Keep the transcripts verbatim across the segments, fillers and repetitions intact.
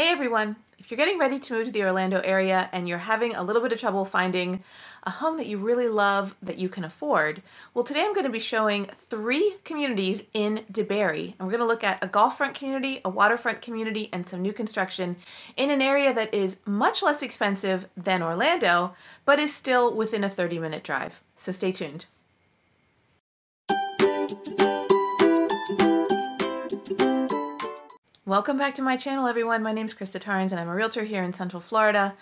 Hey everyone! If you're getting ready to move to the Orlando area and you're having a little bit of trouble finding a home that you really love that you can afford, well today I'm going to be showing three communities in DeBary, and we're going to look at a golf front community, a waterfront community, and some new construction in an area that is much less expensive than Orlando, but is still within a thirty minute drive. So stay tuned. Welcome back to my channel, everyone. My name is Krista Taurins and I'm a realtor here in Central Florida.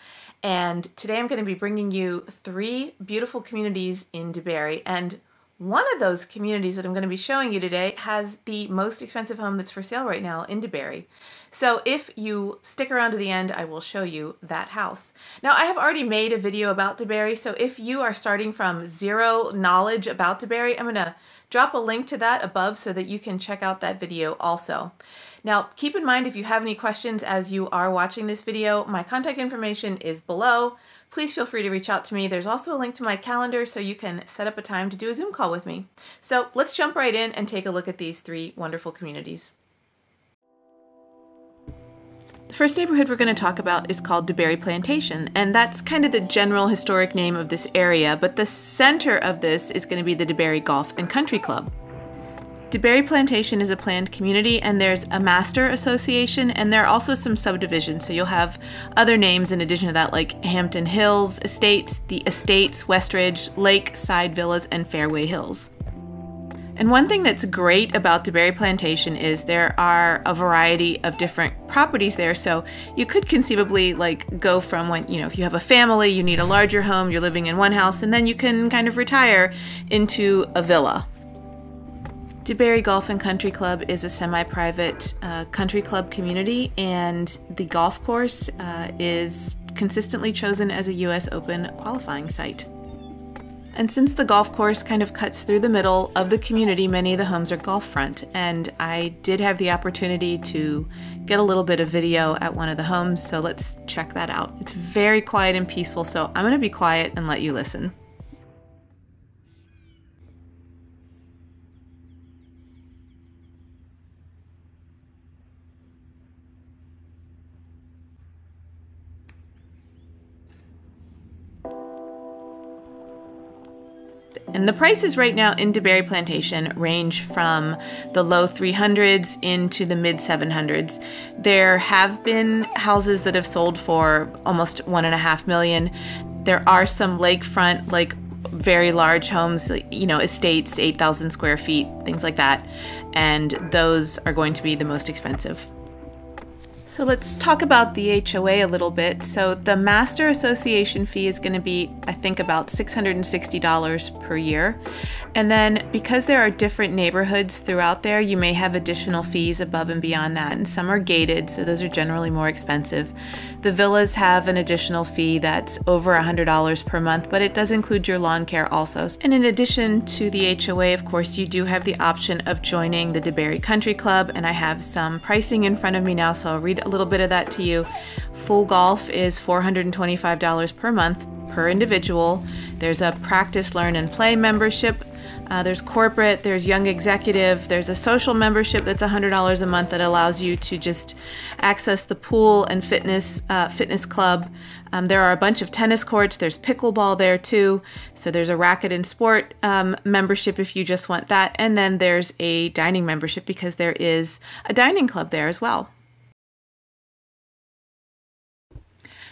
And today I'm going to be bringing you three beautiful communities in DeBary. And one of those communities that I'm going to be showing you today has the most expensive home that's for sale right now in DeBary. So if you stick around to the end, I will show you that house. Now, I have already made a video about DeBary, so if you are starting from zero knowledge about DeBary, I'm going to drop a link to that above so that you can check out that video also. Now, keep in mind, if you have any questions as you are watching this video, my contact information is below. Please feel free to reach out to me. There's also a link to my calendar so you can set up a time to do a Zoom call with me. So let's jump right in and take a look at these three wonderful communities. The first neighborhood we're going to talk about is called DeBary Plantation, and that's kind of the general historic name of this area, but the center of this is going to be the DeBary Golf and Country Club. DeBary Plantation is a planned community, and there's a master association, and there are also some subdivisions, so you'll have other names in addition to that, like Hampton Hills Estates, the Estates, Westridge, Lakeside Villas, and Fairway Hills. And one thing that's great about DeBary Plantation is there are a variety of different properties there, so you could conceivably like go from when, you know, if you have a family, you need a larger home, you're living in one house, and then you can kind of retire into a villa. DeBary Golf and Country Club is a semi-private uh, country club community, and the golf course uh, is consistently chosen as a U S Open qualifying site. And since the golf course kind of cuts through the middle of the community, many of the homes are golf front. And I did have the opportunity to get a little bit of video at one of the homes, so let's check that out. It's very quiet and peaceful, so I'm gonna be quiet and let you listen. And the prices right now in DeBary Plantation range from the low three hundreds into the mid seven hundreds. There have been houses that have sold for almost one and a half million. There are some lakefront, like very large homes, you know, estates, eight thousand square feet, things like that. And those are going to be the most expensive. So let's talk about the H O A a little bit. So the master association fee is going to be, I think, about six hundred sixty dollars per year. And then because there are different neighborhoods throughout there, you may have additional fees above and beyond that. And some are gated, so those are generally more expensive. The villas have an additional fee that's over one hundred dollars per month, but it does include your lawn care also. And in addition to the H O A, of course, you do have the option of joining the DeBary Country Club. And I have some pricing in front of me now, so I'll read a little bit of that to you. Full golf is four hundred twenty-five dollars per month per individual. There's a practice, learn, and play membership. Uh, there's corporate, there's young executive, there's a social membership that's one hundred dollars a month that allows you to just access the pool and fitness uh, fitness club. Um, there are a bunch of tennis courts, there's pickleball there too, so there's a racket and sport um, membership if you just want that, and then there's a dining membership because there is a dining club there as well.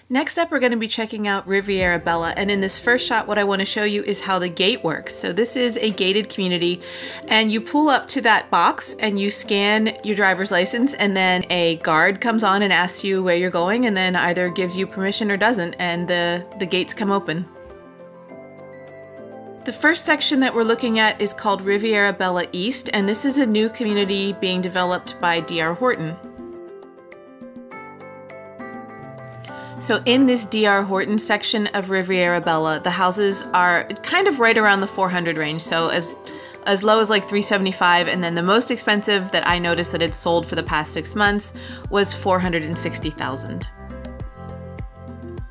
Next up, we're going to be checking out Riviera Bella, and in this first shot what I want to show you is how the gate works. So this is a gated community, and you pull up to that box and you scan your driver's license, and then a guard comes on and asks you where you're going, and then either gives you permission or doesn't, and the, the gates come open. The first section that we're looking at is called Riviera Bella East, and this is a new community being developed by D R Horton. So in this D R Horton section of Riviera Bella, the houses are kind of right around the four hundred range, so as as low as like three seventy-five, and then the most expensive that I noticed that had sold for the past six months was four hundred sixty thousand.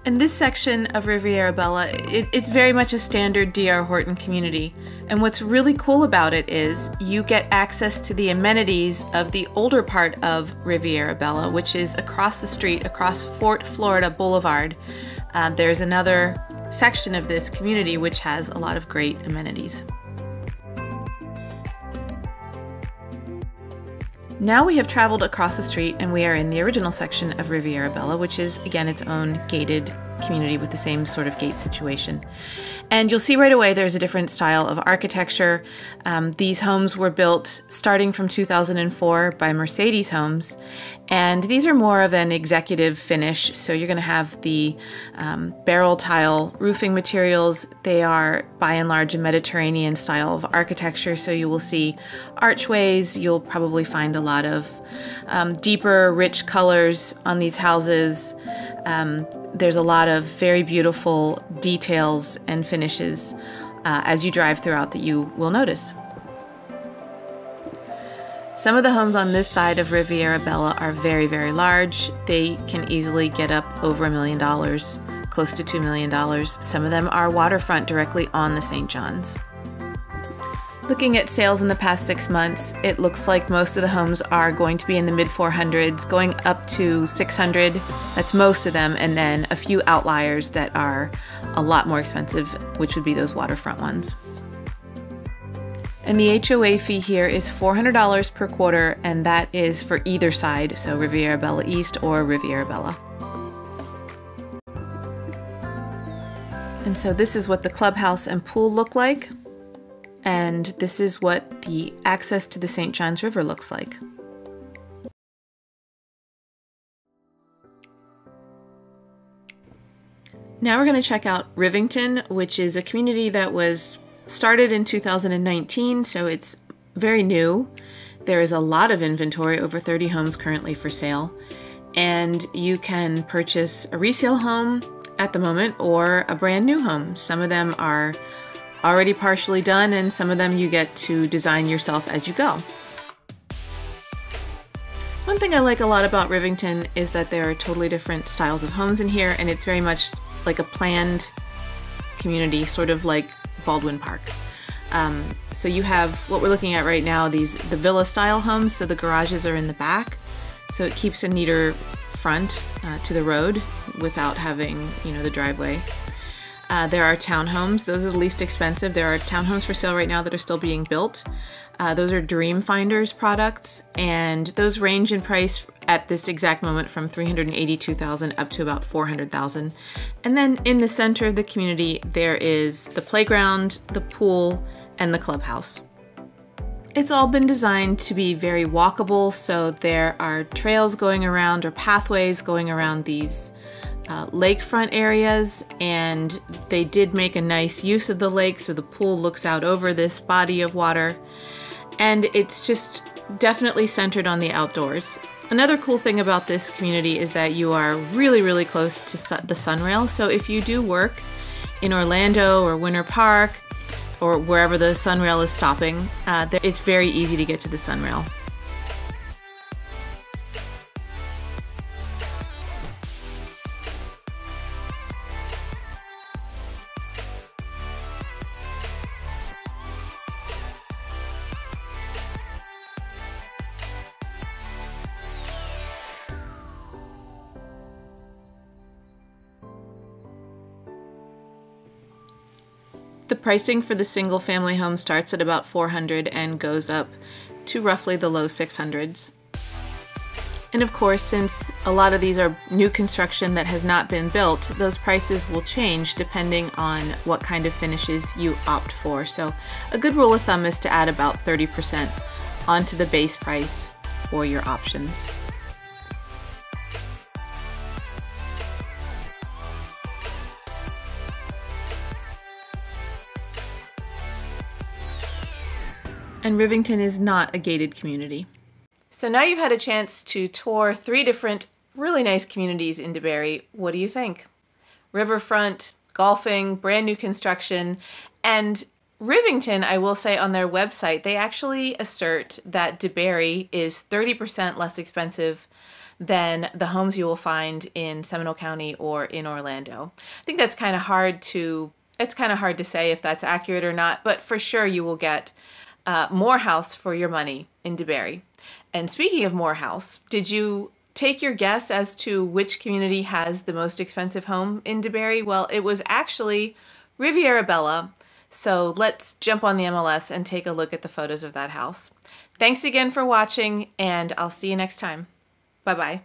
In this section of Riviera Bella, it, it's very much a standard D R Horton community. And what's really cool about it is you get access to the amenities of the older part of Riviera Bella, which is across the street, across Fort Florida Boulevard. Uh, there's another section of this community which has a lot of great amenities. Now we have traveled across the street and we are in the original section of Riviera Bella, which is again its own gated community with the same sort of gate situation. And you'll see right away there's a different style of architecture. Um, these homes were built starting from two thousand four by Mercedes Homes, and these are more of an executive finish, so you're going to have the um, barrel tile roofing materials. They are by and large a Mediterranean style of architecture, so you will see archways, you'll probably find a lot of um, deeper, rich colors on these houses. Um, there's a lot of very beautiful details and finishes uh, as you drive throughout that you will notice. Some of the homes on this side of Riviera Bella are very, very large. They can easily get up over a million dollars, close to two million dollars. Some of them are waterfront directly on the Saint Johns. Looking at sales in the past six months, it looks like most of the homes are going to be in the mid four hundreds, going up to six hundred. That's most of them, and then a few outliers that are a lot more expensive, which would be those waterfront ones. And the H O A fee here is four hundred dollars per quarter, and that is for either side, so Riviera Bella East or Riviera Bella. And so this is what the clubhouse and pool look like. And this is what the access to the Saint Johns River looks like. Now we're going to check out Rivington, which is a community that was started in two thousand nineteen, so it's very new. There is a lot of inventory, over thirty homes currently for sale, and you can purchase a resale home at the moment or a brand new home. Some of them are already partially done, and some of them you get to design yourself as you go. One thing I like a lot about Rivington is that there are totally different styles of homes in here, and it's very much like a planned community, sort of like Baldwin Park. Um, so you have what we're looking at right now, these the villa style homes, so the garages are in the back, so it keeps a neater front uh, to the road without having, you know, the driveway. Uh, there are townhomes. Those are the least expensive. There are townhomes for sale right now that are still being built. Uh, those are Dream Finders products, and those range in price at this exact moment from three hundred eighty-two thousand dollars up to about four hundred thousand dollars. And then in the center of the community, there is the playground, the pool, and the clubhouse. It's all been designed to be very walkable, so there are trails going around or pathways going around these Uh, lakefront areas, and they did make a nice use of the lake, so the pool looks out over this body of water, and it's just definitely centered on the outdoors. Another cool thing about this community is that you are really, really close to su the Sunrail, so if you do work in Orlando or Winter Park or wherever the Sunrail is stopping, uh, it's very easy to get to the Sunrail. The pricing for the single family home starts at about four hundred and goes up to roughly the low six hundreds. And of course, since a lot of these are new construction that has not been built, those prices will change depending on what kind of finishes you opt for. So a good rule of thumb is to add about thirty percent onto the base price for your options. And Rivington is not a gated community. So now you've had a chance to tour three different really nice communities in DeBary. What do you think? Riverfront, golfing, brand new construction, and Rivington, I will say on their website, they actually assert that DeBary is thirty percent less expensive than the homes you will find in Seminole County or in Orlando. I think that's kind of hard to, it's kind of hard to say if that's accurate or not, but for sure you will get uh, more house for your money in DeBary. And speaking of more house, did you take your guess as to which community has the most expensive home in DeBary? Well, it was actually Riviera Bella. So let's jump on the M L S and take a look at the photos of that house. Thanks again for watching, and I'll see you next time. Bye-bye.